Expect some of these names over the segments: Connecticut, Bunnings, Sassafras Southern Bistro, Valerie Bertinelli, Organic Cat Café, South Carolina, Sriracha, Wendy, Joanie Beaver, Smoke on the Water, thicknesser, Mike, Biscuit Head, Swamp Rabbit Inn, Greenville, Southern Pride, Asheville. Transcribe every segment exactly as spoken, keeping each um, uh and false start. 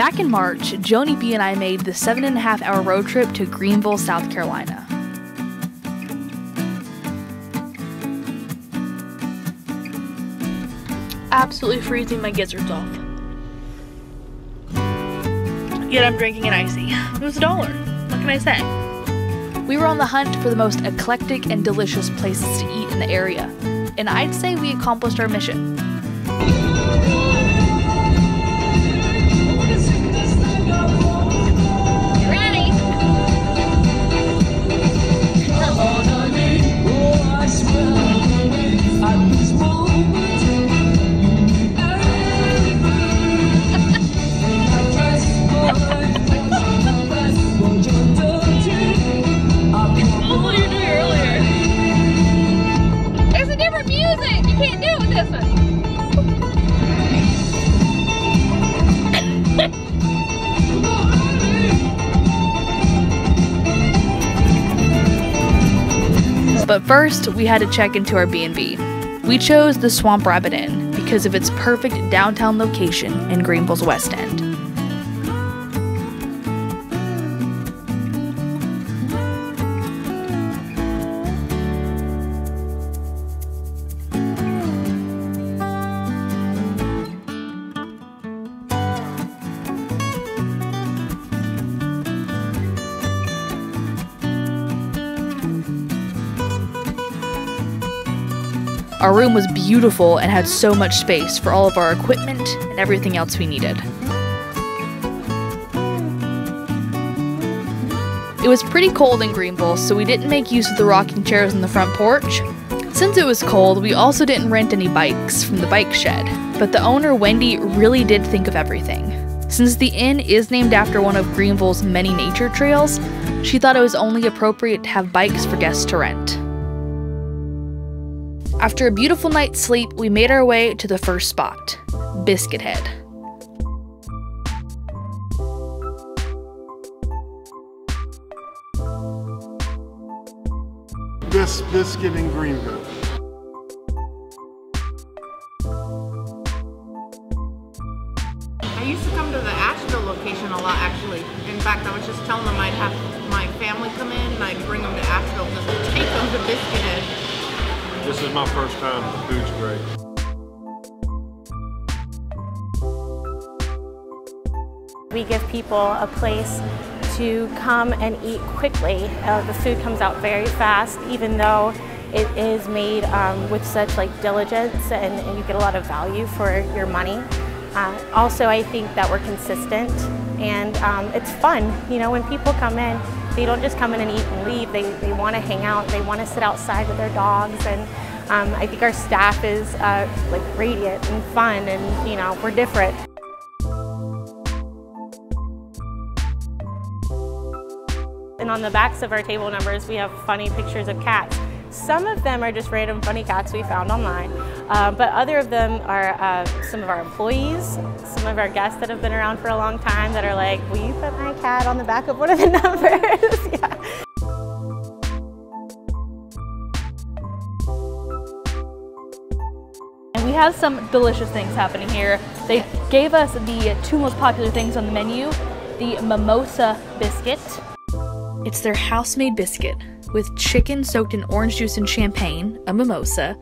Back in March, Joanie B and I made the seven and a half hour road trip to Greenville, South Carolina. Absolutely freezing my gizzards off. Yet I'm drinking an icy. It was a dollar. What can I say? We were on the hunt for the most eclectic and delicious places to eat in the area, and I'd say we accomplished our mission. But first, we had to check into our B and B. We chose the Swamp Rabbit Inn because of its perfect downtown location in Greenville's West End. Our room was beautiful and had so much space for all of our equipment and everything else we needed. It was pretty cold in Greenville, so we didn't make use of the rocking chairs on the front porch. Since it was cold, we also didn't rent any bikes from the bike shed, but the owner, Wendy, really did think of everything. Since the inn is named after one of Greenville's many nature trails, she thought it was only appropriate to have bikes for guests to rent. After a beautiful night's sleep, we made our way to the first spot, Biscuit Head. Best biscuit in Greenville. I used to come to the Asheville location a lot, actually. In fact, I was just telling them I'd have my family come in and I'd bring them to Asheville and take them to Biscuit Head. This is my first time. The food's great. We give people a place to come and eat quickly. Uh, the food comes out very fast, even though it is made um, with such like diligence, and, and you get a lot of value for your money. Uh, also, I think that we're consistent, and um, it's fun. You know, when people come in, they don't just come in and eat and leave. They, they want to hang out. They want to sit outside with their dogs. And um, I think our staff is uh, like radiant and fun, and you know, we're different. And on the backs of our table numbers, we have funny pictures of cats. Some of them are just random funny cats we found online, uh, but other of them are uh, some of our employees, some of our guests that have been around for a long time that are like, will you put my cat on the back of one of the numbers? Yeah. And we have some delicious things happening here. They gave us the two most popular things on the menu, the mimosa biscuit. It's their house-made biscuit with chicken soaked in orange juice and champagne, a mimosa,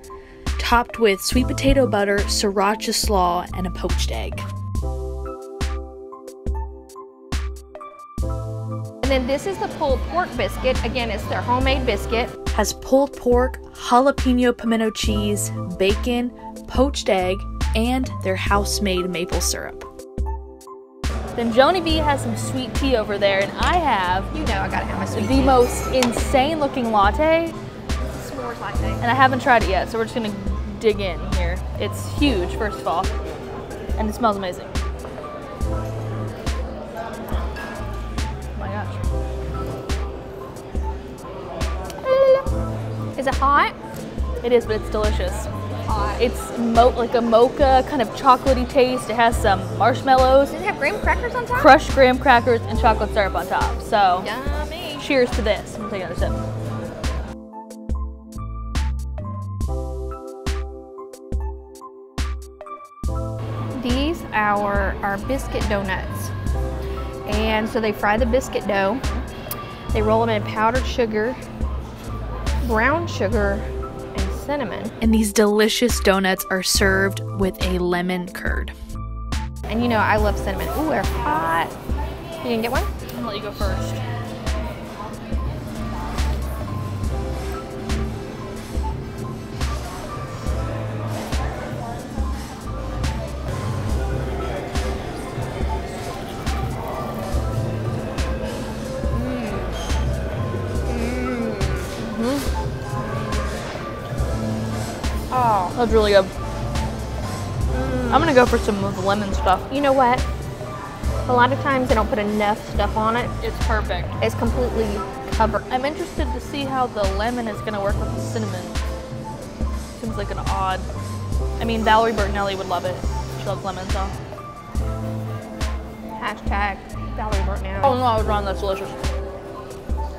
topped with sweet potato butter, sriracha slaw, and a poached egg. And then this is the pulled pork biscuit. Again, it's their homemade biscuit. Has pulled pork, jalapeno pimento cheese, bacon, poached egg, and their house-made maple syrup. Then Joanie B has some sweet tea over there, and I have, you know, I gotta have my sweet the tea. Most insane looking latte. S'mores latte. And I haven't tried it yet, so we're just gonna dig in here. It's huge, first of all, and it smells amazing. Oh my gosh. Is it hot? It is, but it's delicious. It's mo like a mocha, kind of chocolatey taste. It has some marshmallows. Does it have graham crackers on top? Crushed graham crackers and chocolate syrup on top. So, yummy. Cheers to this. I'm gonna take another sip. These our, our biscuit donuts. And so they fry the biscuit dough. They roll them in powdered sugar, brown sugar, and cinnamon. And these delicious donuts are served with a lemon curd. And you know, I love cinnamon. Ooh, they're hot. You gonna get one? I'm gonna let you go first. Oh, that's really good. Mm. I'm gonna go for some of the lemon stuff. You know what? A lot of times they don't put enough stuff on it. It's perfect. It's completely covered. I'm interested to see how the lemon is gonna work with the cinnamon. Seems like an odd. I mean, Valerie Bertinelli would love it. She loves lemon, so. Hashtag Valerie Bertinelli. Oh no, I was wrong. That's delicious.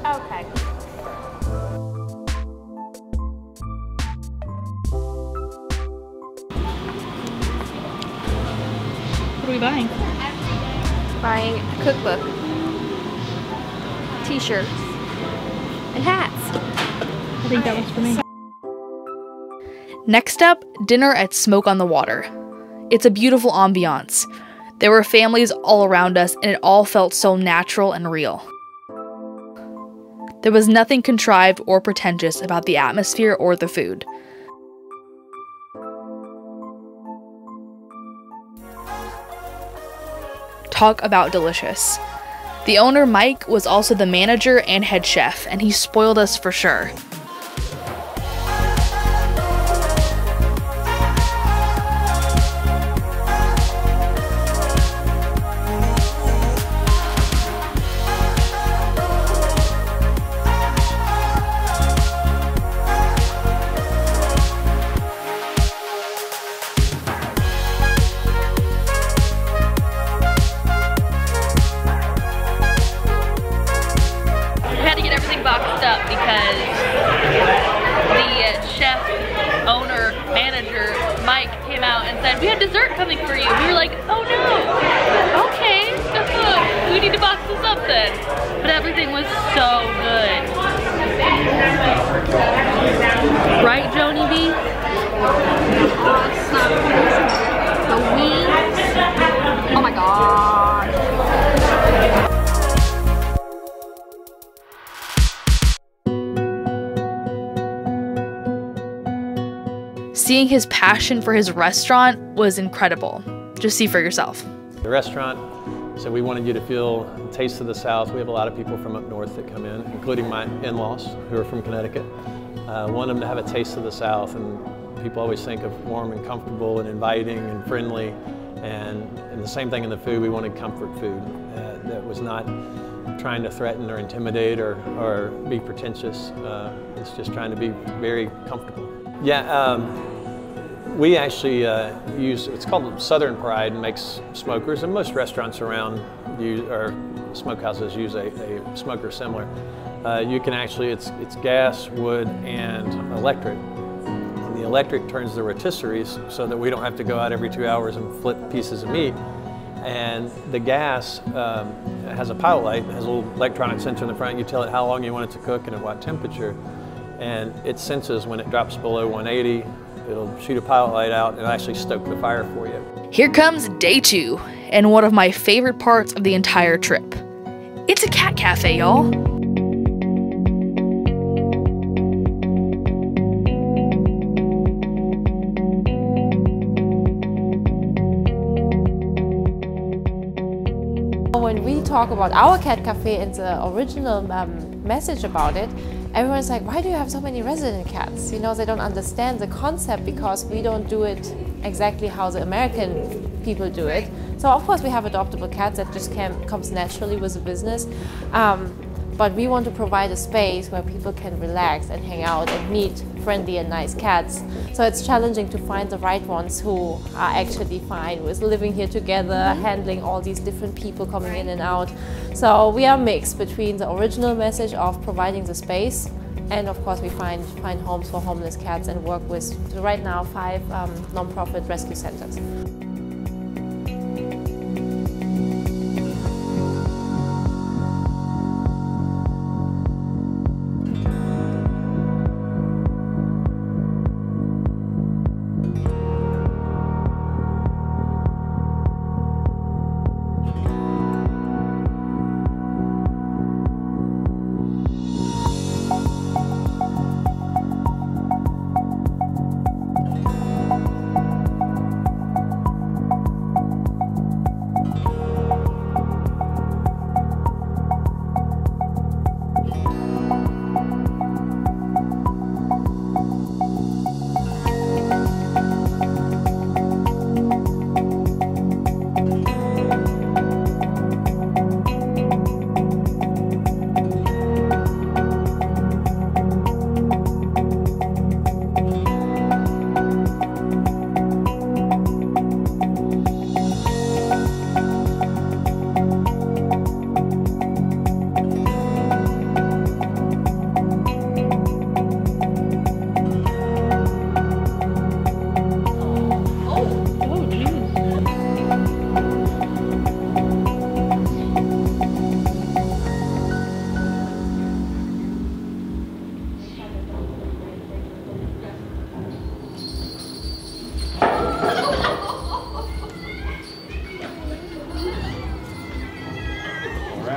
Okay. What are we buying? Buying a cookbook, t-shirts, and hats. I think that was for me. Next up, dinner at Smoke on the Water. It's a beautiful ambiance. There were families all around us, and it all felt so natural and real. There was nothing contrived or pretentious about the atmosphere or the food. Talk about delicious. The owner, Mike, was also the manager and head chef, and he spoiled us for sure. Right, Joanie B? Awesome. The wings. Oh my God. Seeing his passion for his restaurant was incredible. Just see for yourself. The restaurant. So we wanted you to feel a taste of the South. We have a lot of people from up north that come in, including my in-laws who are from Connecticut. I uh, want them to have a taste of the South, and people always think of warm and comfortable and inviting and friendly, and, and the same thing in the food. We wanted comfort food uh, that was not trying to threaten or intimidate or, or be pretentious. Uh, it's just trying to be very comfortable. Yeah. Um, We actually uh, use, it's called Southern Pride, and makes smokers, and most restaurants around use, or smokehouses use a, a smoker similar. Uh, you can actually, it's, it's gas, wood, and electric. And the electric turns the rotisseries so that we don't have to go out every two hours and flip pieces of meat. And the gas um, has a pilot light, it has a little electronic sensor in the front. You tell it how long you want it to cook and at what temperature. And it senses when it drops below one eighty, it'll shoot a pilot light out and actually stoke the fire for you. Here comes day two, and one of my favorite parts of the entire trip. It's a cat cafe, y'all. When we talk about our cat cafe and the original um, message about it, everyone's like, why do you have so many resident cats? You know, they don't understand the concept because we don't do it exactly how the American people do it. So of course we have adoptable cats, that just can, comes naturally with the business. Um, but we want to provide a space where people can relax and hang out and meet friendly and nice cats. So it's challenging to find the right ones who are actually fine with living here together, handling all these different people coming in and out. So we are mixed between the original message of providing the space, and of course we find, find homes for homeless cats and work with, right now, five um, non-profit rescue centers.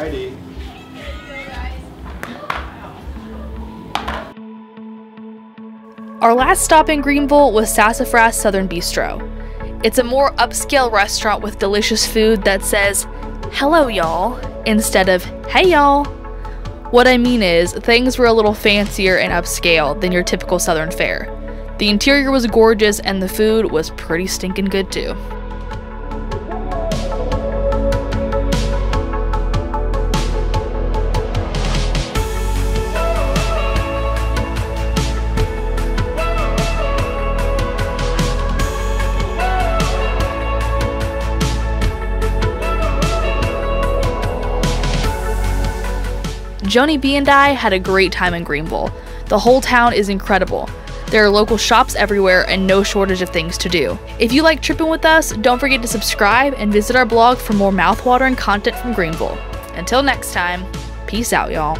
righty. Our last stop in Greenville was Sassafras Southern Bistro. It's a more upscale restaurant with delicious food that says, hello y'all, instead of, hey y'all. What I mean is, things were a little fancier and upscale than your typical Southern fare. The interior was gorgeous and the food was pretty stinking good too. Joanie B and I had a great time in Greenville. The whole town is incredible. There are local shops everywhere and no shortage of things to do. If you like tripping with us, don't forget to subscribe and visit our blog for more mouthwatering content from Greenville. Until next time, peace out, y'all.